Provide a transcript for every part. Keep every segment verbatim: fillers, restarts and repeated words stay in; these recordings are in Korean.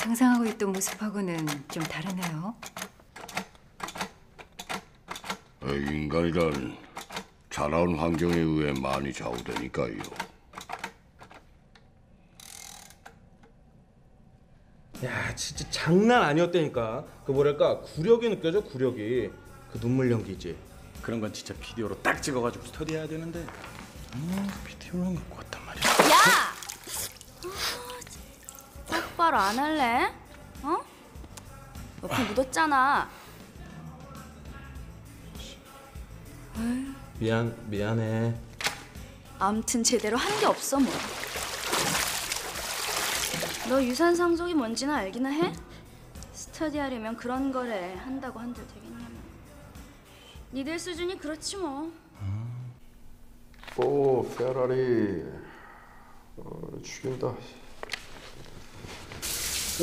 상상하고 있던 모습하고는 좀 다르네요. 인간이란 자라온 환경에 의해 많이 좌우되니까요. 야, 진짜 장난 아니었다니까. 그 뭐랄까, 구력이 느껴져, 구력이. 그 눈물 연기지. 그런 건 진짜 비디오로 딱 찍어가지고 스터디해야 되는데 음, 비디오만 갖고 왔단 말이야. 야! 똑바로 안 할래? 어? 옆에 묻었잖아. 미안, 미안해. 암튼 제대로 한 게 없어, 뭐. 너 유산 상속이 뭔지는 알기나 해? 스터디하려면 그런 거래 한다고 한들 되겠냐면. 니들 수준이 그렇지 뭐. 오, 페라리. 어, 죽인다. 으,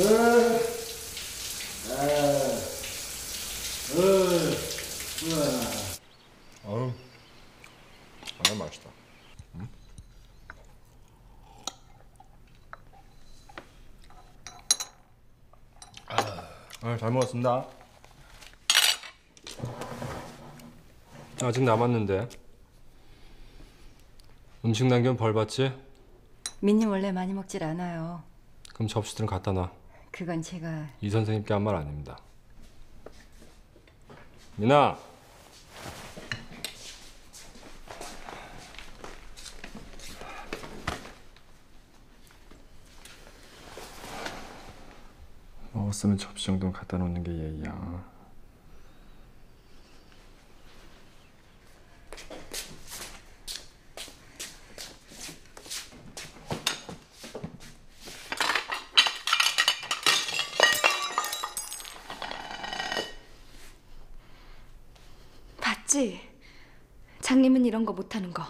으, 으, 으. 아, 맛있다. 응? 아, 잘 먹었습니다. 아직 남았는데. 음식 남기면 벌 받지? 민님 원래 많이 먹질 않아요. 그럼 접시들은 갖다 놔. 그건 제가... 이 선생님께 한 말 아닙니다. 민아! 먹었으면 접시 정도는 갖다 놓는 게 예의야. 봤지? 장님은 이런 거 못하는 거.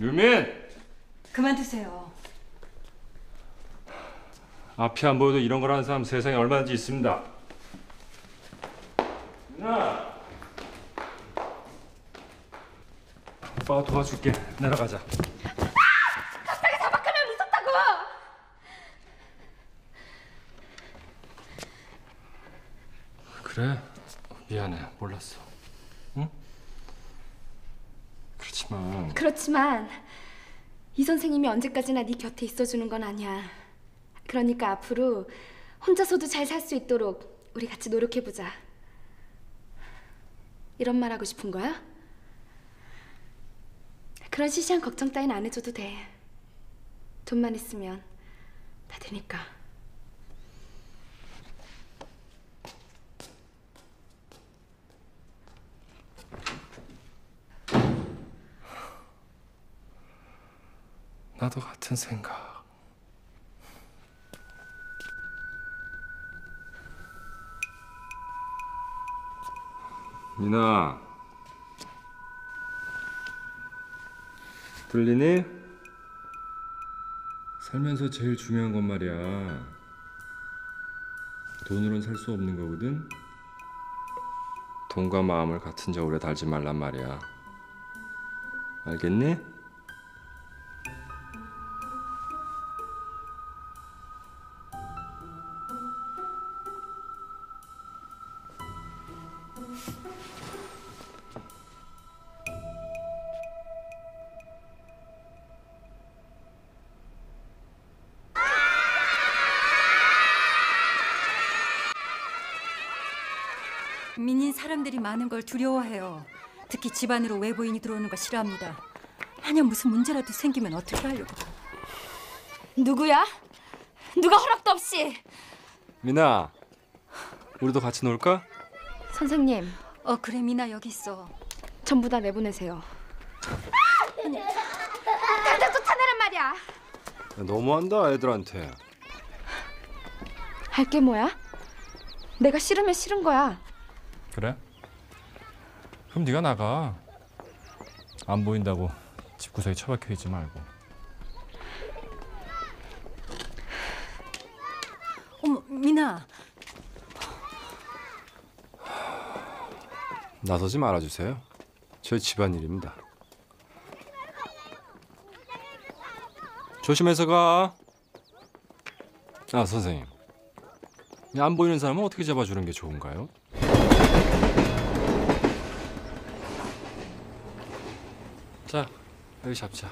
유민! 그만두세요. 앞이 안 보여도 이런 걸 하는 사람 세상에 얼마든지 있습니다. 누나! 오빠가 도와줄게. 날아가자. 아! 갑자기 사박하면 무섭다고! 그래? 미안해. 몰랐어. 응? 그렇지만... 그렇지만 이 선생님이 언제까지나 네 곁에 있어주는 건 아니야. 그러니까 앞으로 혼자서도 잘 살 수 있도록 우리 같이 노력해보자. 이런 말 하고 싶은 거야? 그런 시시한 걱정 따윈 안 해줘도 돼. 돈만 있으면 다 되니까. 나도 같은 생각. 민아, 들리니? 살면서 제일 중요한 건 말이야, 돈으론 살 수 없는 거거든. 돈과 마음을 같은 저울에 달지 말란 말이야. 알겠니? 민인 사람들이 많은 걸 두려워해요. 특히 집안으로 외부인이 들어오는 걸 싫어합니다. 만약 무슨 문제라도 생기면 어떻게 하려고. 누구야? 누가 허락도 없이. 민아, 우리도 같이 놀까? 선생님. 어, 그래, 민아 여기 있어. 전부 다 내보내세요. 아! 당장 쫓아내란 말이야. 야, 너무한다 애들한테. 할 게 뭐야? 내가 싫으면 싫은 거야. 그래? 그럼 네가 나가. 안 보인다고 집구석에 처박혀 있지 말고. 어머, 민아. 나서지 말아주세요. 제 집안일입니다. 조심해서 가. 아, 선생님. 안 보이는 사람은 어떻게 잡아주는 게 좋은가요? 자, 여기 잡자.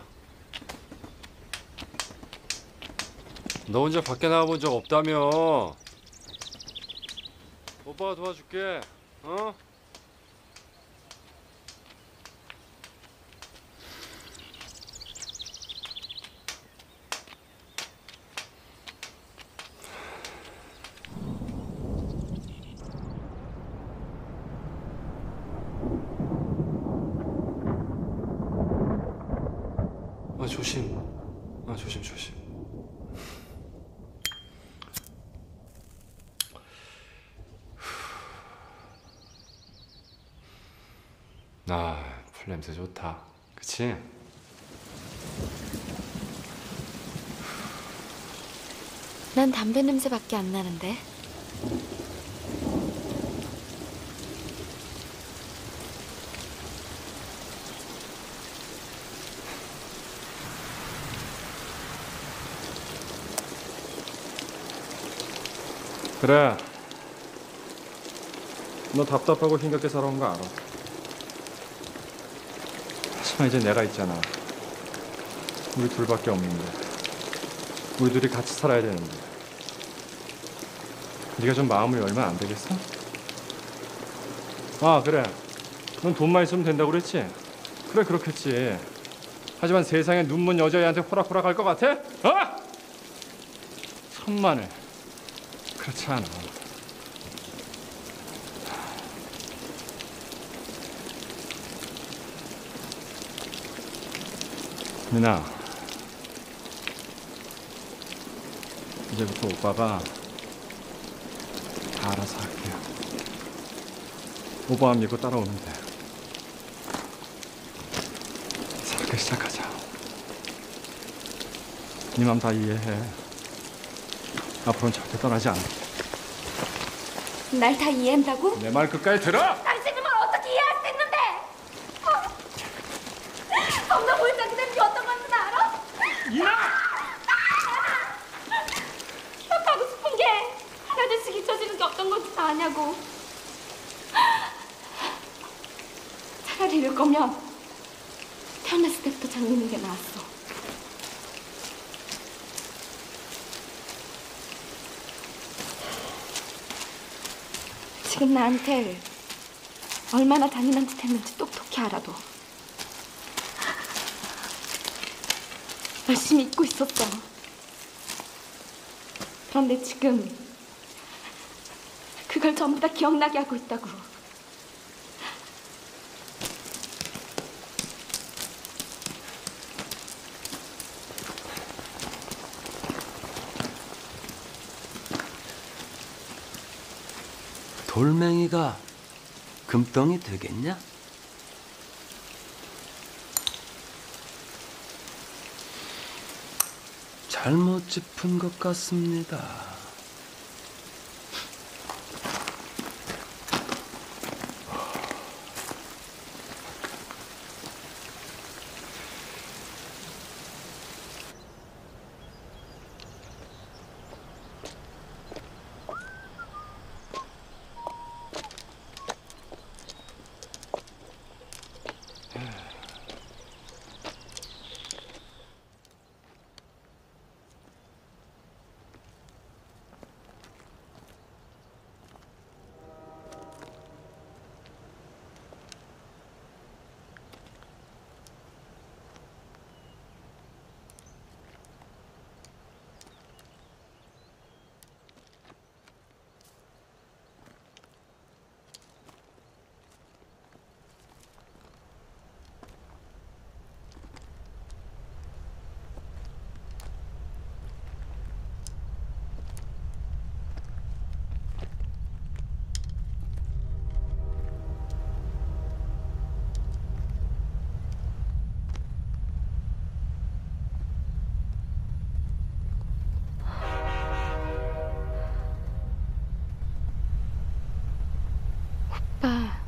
너 혼자 밖에 나가본 적 없다며. 오빠가 도와줄게. 어? 아, 조심. 아, 조심, 조심. 아, 풀 냄새 좋다. 그치? 난 담배 냄새밖에 안 나는데. 그래, 너 답답하고 힘겹게 살아온 거 알아. 하지만 이제 내가 있잖아. 우리 둘밖에 없는데, 우리 둘이 같이 살아야 되는데, 네가 좀 마음을 열면 안 되겠어? 아, 그래, 넌 돈만 있으면 된다고 그랬지? 그래, 그렇겠지. 하지만 세상에 눈먼 여자애한테 호락호락 할 것 같아? 어? 천만에 그렇지 않아. 민아, 이제부터 오빠가 다 알아서 할게요. 오빠만 믿고 따라오면 돼. 새롭게 시작하자. 네 맘 다 이해해. 앞으로는 절대 떠나지 않아. 날 다 이해한다고? 내 말 끝까지 들어! 당신은 뭘 어떻게 이해할 수 있는데! 어? 엄마 보인다 그대는 어떤 건지 알아? 이나! 나 하고 싶은 게 하나씩 잊혀지는 게 어떤 건지 다 아냐고. 차라리 이럴 거면 태어났을 때부터 장미는 게 나았어. 지금 나한테 얼마나 잔인한 짓 했는지 똑똑히 알아도 열심히 잊고 있었어. 그런데 지금 그걸 전부 다 기억나게 하고 있다고. 돌멩이가 금덩이 되겠냐? 잘못 짚은 것 같습니다. 오빠.